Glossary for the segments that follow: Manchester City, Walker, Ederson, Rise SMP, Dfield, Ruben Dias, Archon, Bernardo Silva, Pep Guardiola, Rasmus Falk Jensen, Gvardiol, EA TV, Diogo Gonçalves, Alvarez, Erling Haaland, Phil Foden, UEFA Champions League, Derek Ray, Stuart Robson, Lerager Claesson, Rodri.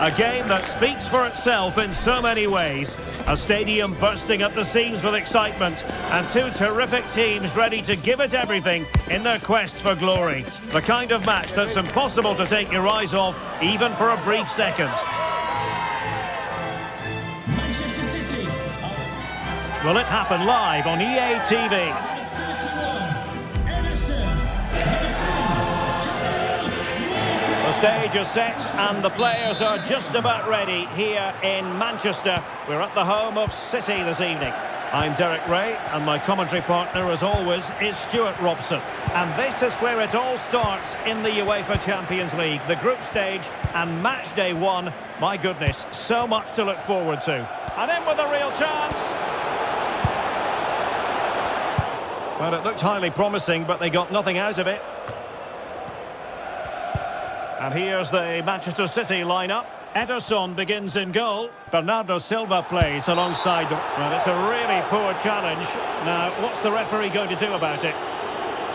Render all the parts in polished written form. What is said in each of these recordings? A game that speaks for itself in so many ways. A stadium bursting at the seams with excitement, and two terrific teams ready to give it everything in their quest for glory. The kind of match that's impossible to take your eyes off, even for a brief second. Manchester City. Well, it happened live on EA TV. The stage is set and the players are just about ready here in Manchester. We're at the home of City this evening. I'm Derek Ray and my commentary partner, as always, is Stuart Robson. And this is where it all starts in the UEFA Champions League, the group stage and match day one. My goodness, so much to look forward to. And in with a real chance. Well, it looked highly promising, but they got nothing out of it. And here's the Manchester City lineup. Ederson begins in goal. Bernardo Silva plays alongside. Well, it's a really poor challenge. Now, what's the referee going to do about it?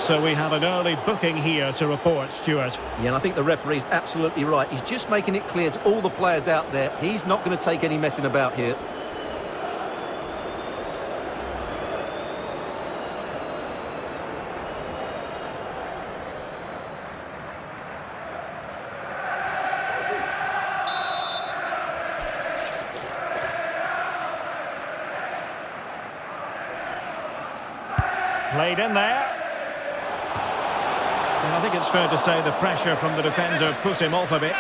So we have an early booking here to report, Stuart. Yeah, and I think the referee's absolutely right. He's just making it clear to all the players out there, he's not going to take any messing about here. Played in there. And I think it's fair to say the pressure from the defender put him off a bit.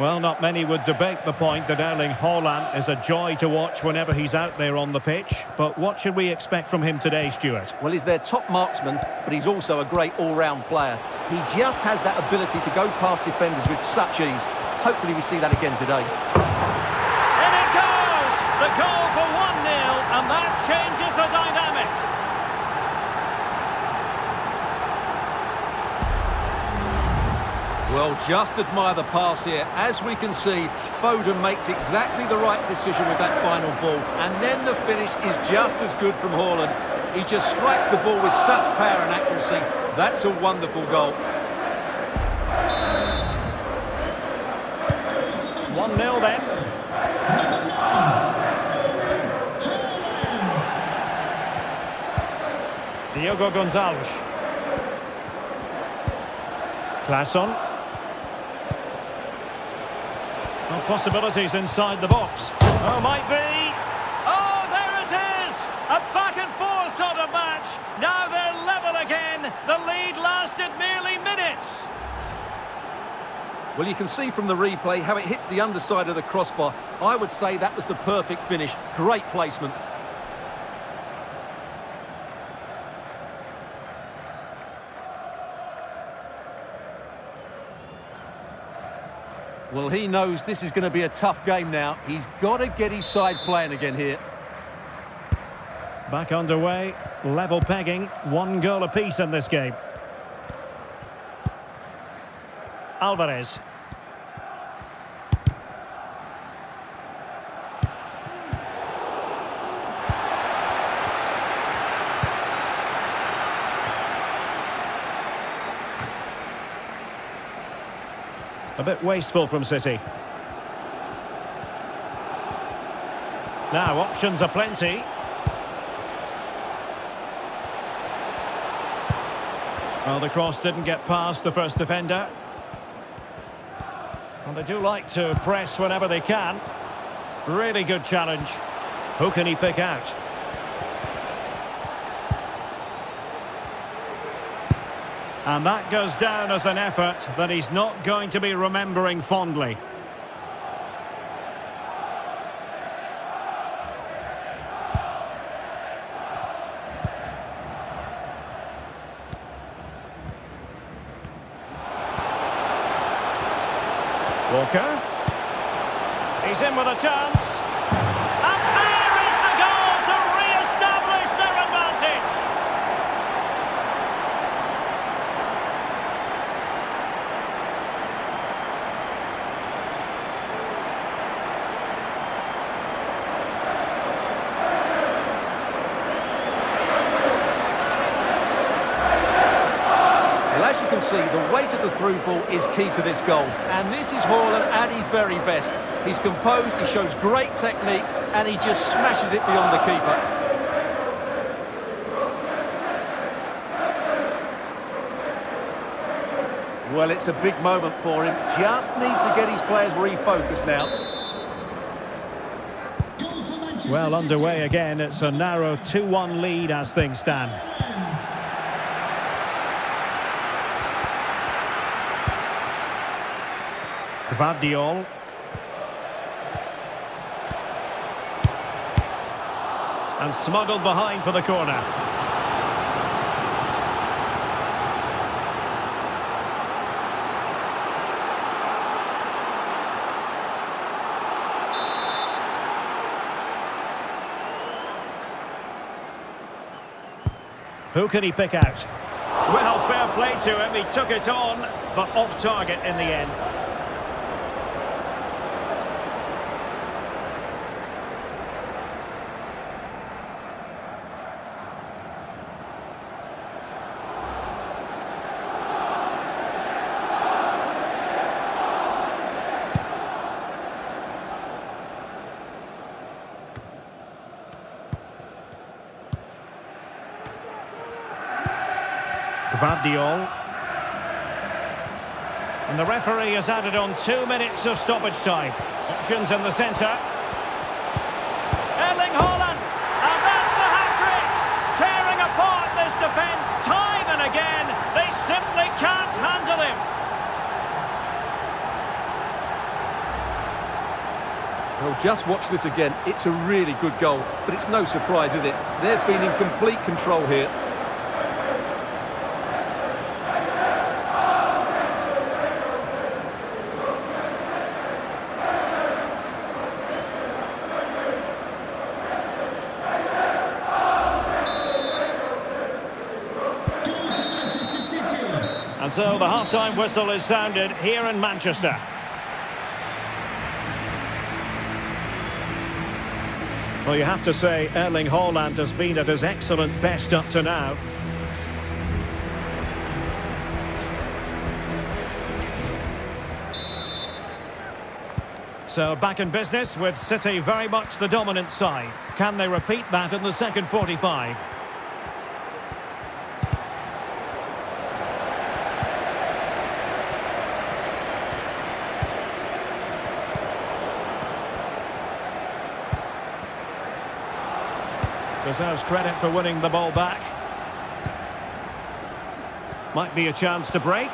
Well, not many would debate the point that Erling Haaland is a joy to watch whenever he's out there on the pitch. But what should we expect from him today, Stuart? Well, he's their top marksman, but he's also a great all-round player. He just has that ability to go past defenders with such ease. Hopefully we see that again today. In it goes! The goal for 1-0, and that changes the dynamic. Well, just admire the pass here. As we can see, Foden makes exactly the right decision with that final ball. And then the finish is just as good from Haaland. He just strikes the ball with such power and accuracy. That's a wonderful goal. 1-0 then. Diogo Gonçalves. Claesson. Possibilities inside the box. Oh, might be. Oh, there it is! A back-and-forth sort of match. Now they're level again. The lead lasted merely minutes. Well, you can see from the replay how it hits the underside of the crossbar. I would say that was the perfect finish. Great placement. Well, he knows this is going to be a tough game now. He's got to get his side playing again here. Back underway, level pegging, one goal apiece in this game. Alvarez. A bit wasteful from City. Now, options are plenty. Well, the cross didn't get past the first defender. And they do like to press whenever they can. Really good challenge. Who can he pick out? And that goes down as an effort that he's not going to be remembering fondly. Walker. He's in with a chance. And there is the goal to re-establish their advantage. as you can see, the weight of the through ball is key to this goal. And this is Haaland at his very best. He's composed, he shows great technique, and he just smashes it beyond the keeper. Well, it's a big moment for him. Just needs to get his players refocused now. Well, underway again. It's a narrow 2-1 lead as things stand. Gvardiol. And smuggled behind for the corner. Who can he pick out? Well, fair play to him. He took it on, but off target in the end. Gvardiol. And the referee has added on 2 minutes of stoppage time. Options in the centre. Erling Haaland! And that's the hat-trick! Tearing apart this defence time and again. They simply can't handle him. Well, just watch this again. It's a really good goal, but it's no surprise, is it? They've been in complete control here. So the half-time whistle is sounded here in Manchester. Well, you have to say Erling Haaland has been at his excellent best up to now. So back in business with City very much the dominant side. Can they repeat that in the second 45? Deserves credit for winning the ball back. Might be a chance to break.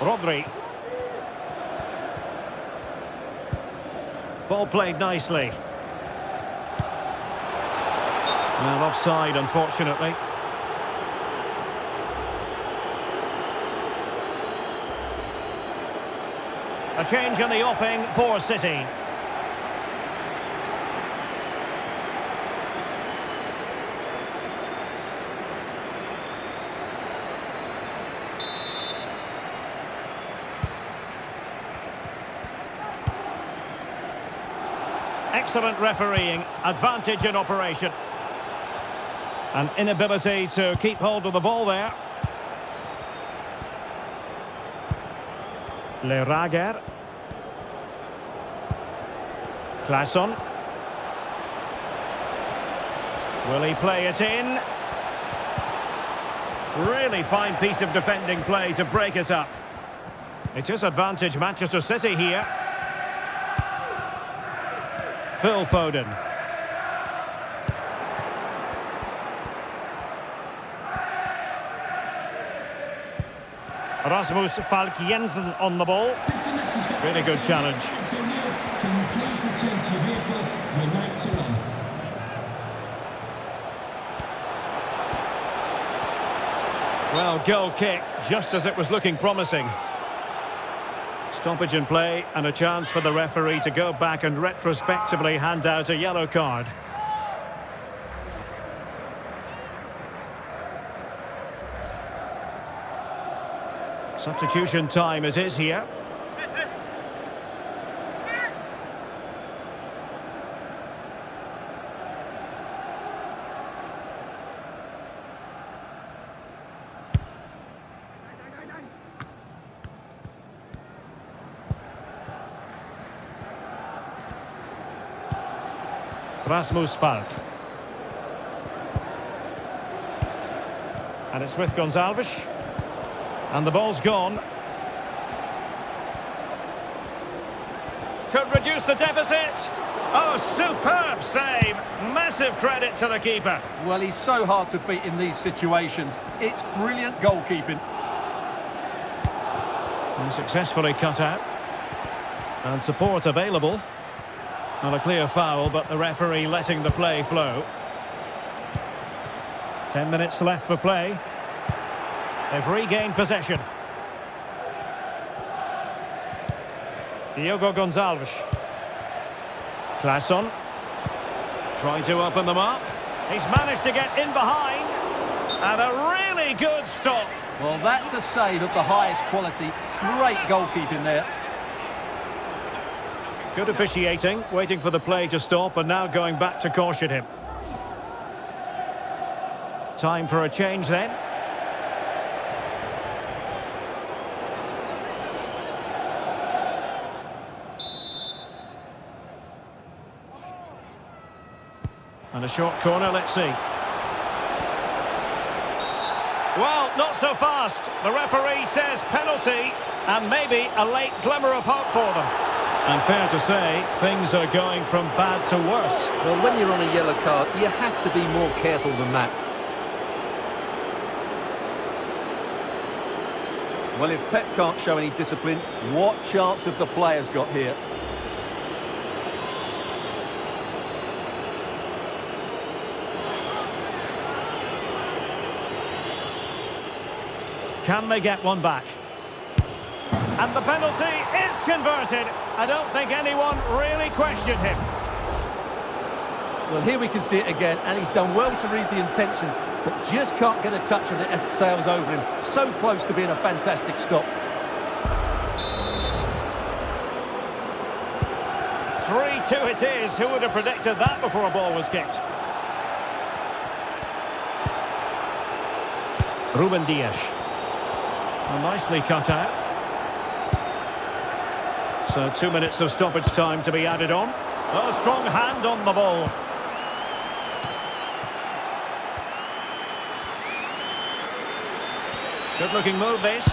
Rodri. Ball played nicely. Well, offside, unfortunately. A change in the offing for City. Excellent refereeing, advantage in operation. An inability to keep hold of the ball there. Lerager Claesson. Will he play it in? Really fine piece of defending play to break it up. It is advantage Manchester City here. Phil Foden. Rasmus Falk Jensen on the ball. Really good challenge. Well, goal kick just as it was looking promising. Stoppage in play and a chance for the referee to go back and retrospectively hand out a yellow card. Substitution time it is here. Rasmus Falk. And it's with Gonçalves. And the ball's gone. Could reduce the deficit. Oh, superb save. Massive credit to the keeper. Well, he's so hard to beat in these situations. It's brilliant goalkeeping. And successfully cut out. And support available. Not a clear foul, but the referee letting the play flow. 10 minutes left for play. They've regained possession. Diogo Gonçalves. Claesson. Trying to open them up. He's managed to get in behind. And a really good stop. Well, that's a save of the highest quality. Great goalkeeping there. Good officiating, waiting for the play to stop and now going back to caution him. Time for a change then. And a short corner, let's see. Well, not so fast. The referee says penalty, and maybe a late glimmer of hope for them. And fair to say, things are going from bad to worse. Well, when you're on a yellow card, you have to be more careful than that. Well, if Pep can't show any discipline, what chance have the players got here? Can they get one back? And the penalty is converted. I don't think anyone really questioned him. Well, here we can see it again, and he's done well to read the intentions, but just can't get a touch on it as it sails over him. So close to being a fantastic stop. 3-2 it is. Who would have predicted that before a ball was kicked? Ruben Dias. Nicely cut out. So 2 minutes of stoppage time to be added on. A strong hand on the ball. Good-looking move, this.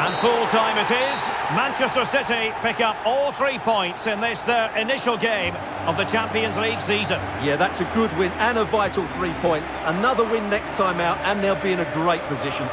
And full-time it is. Manchester City pick up all 3 points in this, their initial game of the Champions League season. Yeah, that's a good win and a vital 3 points. Another win next time out, and they'll be in a great position.